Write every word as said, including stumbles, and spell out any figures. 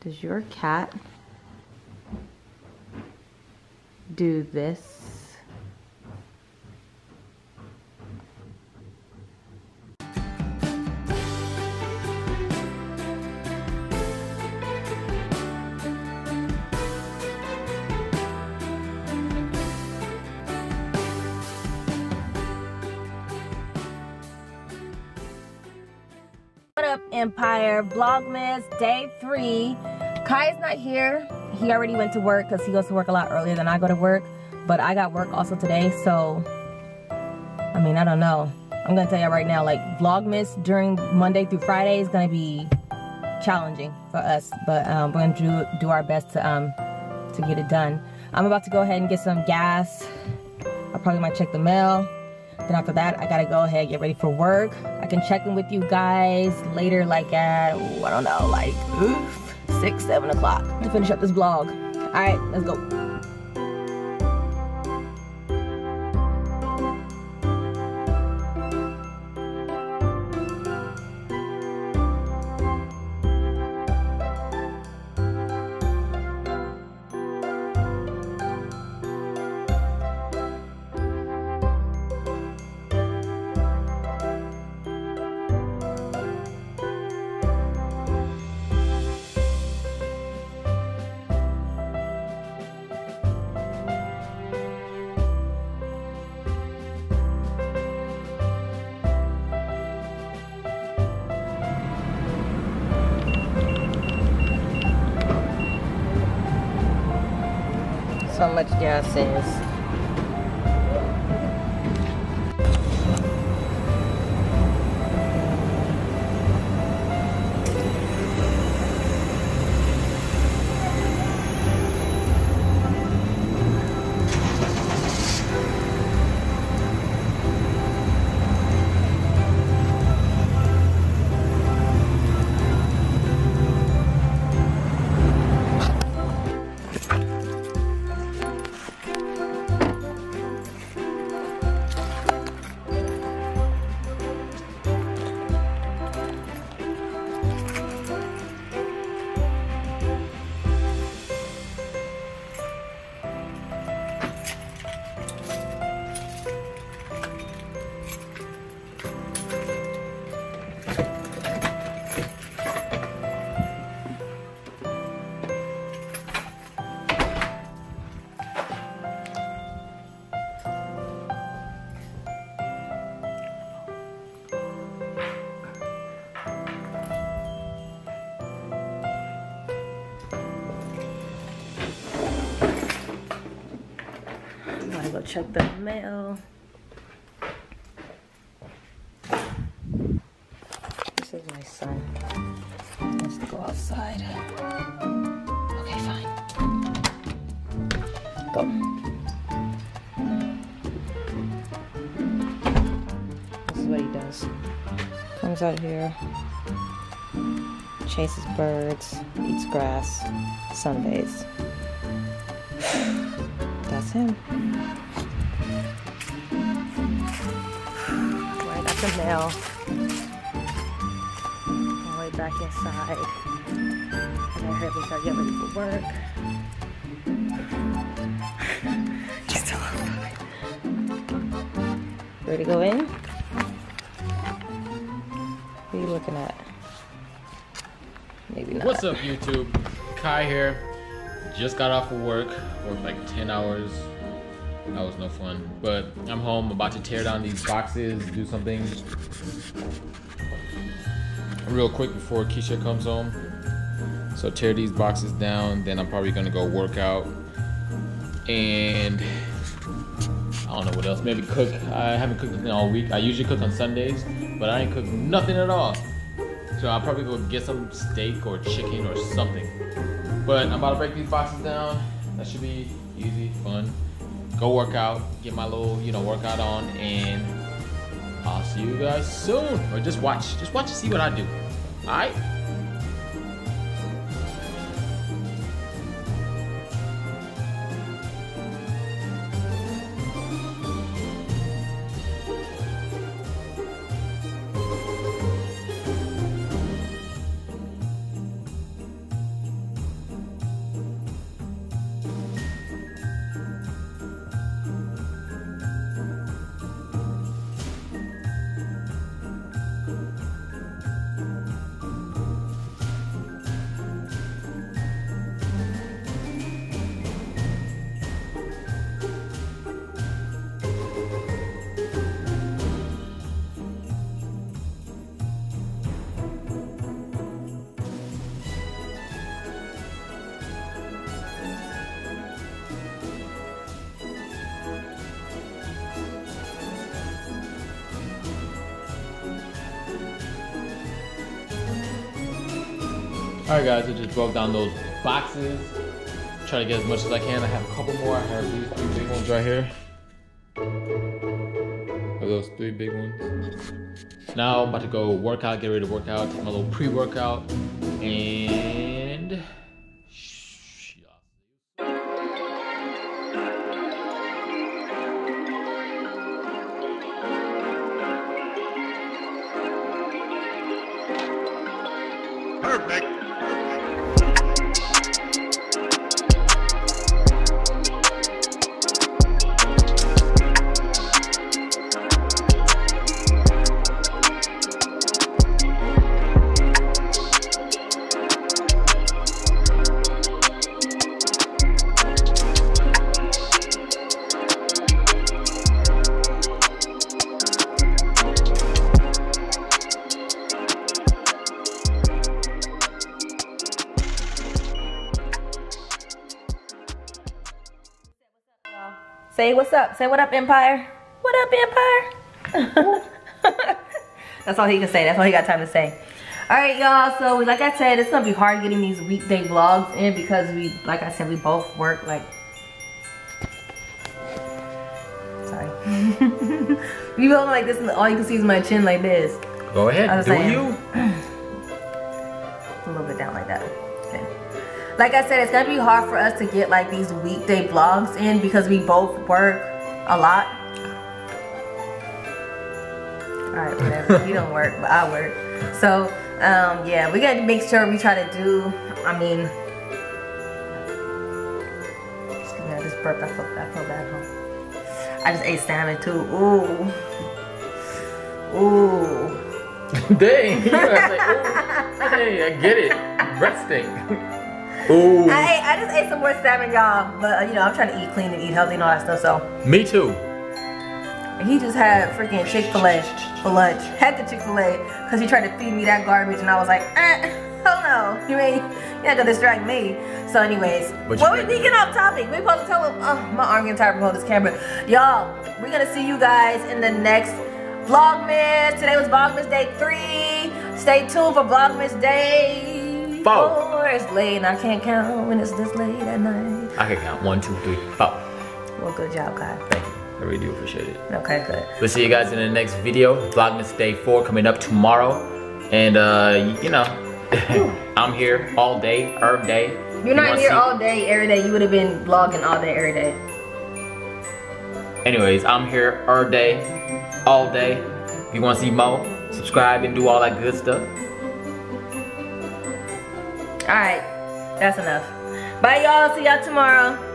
Does your cat do this? Empire Vlogmas day three. Kai's not here. He already went to work because he goes to work a lot earlier than I go to work, but I got work also today, so I mean, I don't know. I'm gonna tell you right now, like, Vlogmas during Monday through Friday is gonna be challenging for us, but um, we're gonna do, do our best to um, to get it done. I'm about to go ahead and get some gas. I probably might check the mail. Then after that, I gotta go ahead, get ready for work. I can check in with you guys later, like at, ooh, I don't know, like oof, six, seven o'clock to finish up this vlog. All right, let's go. How much gas is. Check the mail. This is my son. He wants to go outside. Okay, fine. Go. This is what he does. Comes out here, chases birds, eats grass, sunbathes. That's him. The mail. All the way back inside. I gotta hurry up and start getting ready for work. Just a little bit. Ready to go in? What are you looking at? Maybe not. What's up, YouTube? Kai here. Just got off of work. Worked like ten hours. That was no fun, but I'm home, about to tear down these boxes, do something real quick before Keisha comes home. So tear these boxes down, then I'm probably gonna go work out, and I don't know what else, maybe cook. I haven't cooked anything all week. I usually cook on Sundays, but I ain't cooked nothing at all. So I'll probably go get some steak or chicken or something. But I'm about to break these boxes down. That should be easy, fun. Go work out, get my little, you know, workout on, and I'll see you guys soon. Or just watch, just watch and see what I do. All right? Alright guys, I just broke down those boxes. Try to get as much as I can. I have a couple more. I have these three big ones right here. Are those three big ones? Now I'm about to go work out, get ready to work out, take my little pre-workout, and... Perfect. Say what's up. Say what up, Empire. What up, Empire? That's all he can say. That's all he got time to say. All right, y'all. So, like I said, it's going to be hard getting these weekday vlogs in because we, like I said, we both work like... Sorry. We both like this and all you can see is my chin like this. Go ahead. I was do saying, you. A little bit down like that. Like I said, it's gonna be hard for us to get like these weekday vlogs in because we both work a lot. All right, whatever. You don't work, but I work. So, um, yeah, we gotta make sure we try to do, I mean, excuse me, I just burped, I feel, I feel bad, huh? I just ate salmon too, ooh. Ooh. Dang, you gotta say, ooh. Hey, I get it, resting. Ooh. I, I just ate some more salmon, y'all, but you know, I'm trying to eat clean and eat healthy and all that stuff, so. Me too. He just had freaking Chick-fil-A for lunch. Had the Chick-fil-A because he tried to feed me that garbage and I was like, eh, hell no. You ain't, you're not gonna distract me. So anyways, what well, we, we get off topic. We supposed to tell him, oh, my arm getting tired from holding this camera. Y'all, we're gonna see you guys in the next Vlogmas. Today was Vlogmas day three. Stay tuned for Vlogmas day. Four. It's late and I can't count when it's this late at night. I can count one, two, three, four. Well, good job, God. Thank you. I really do appreciate it. Okay, good. We'll see you guys in the next video. Vlogmas day four coming up tomorrow. And, uh, you know, I'm here all day, herb day. You're not here all day, every day. You would have been vlogging all day, every day. Anyways, I'm here herb day, all day. If you want to see more, subscribe and do all that good stuff. Alright, that's enough. Bye y'all, see y'all tomorrow.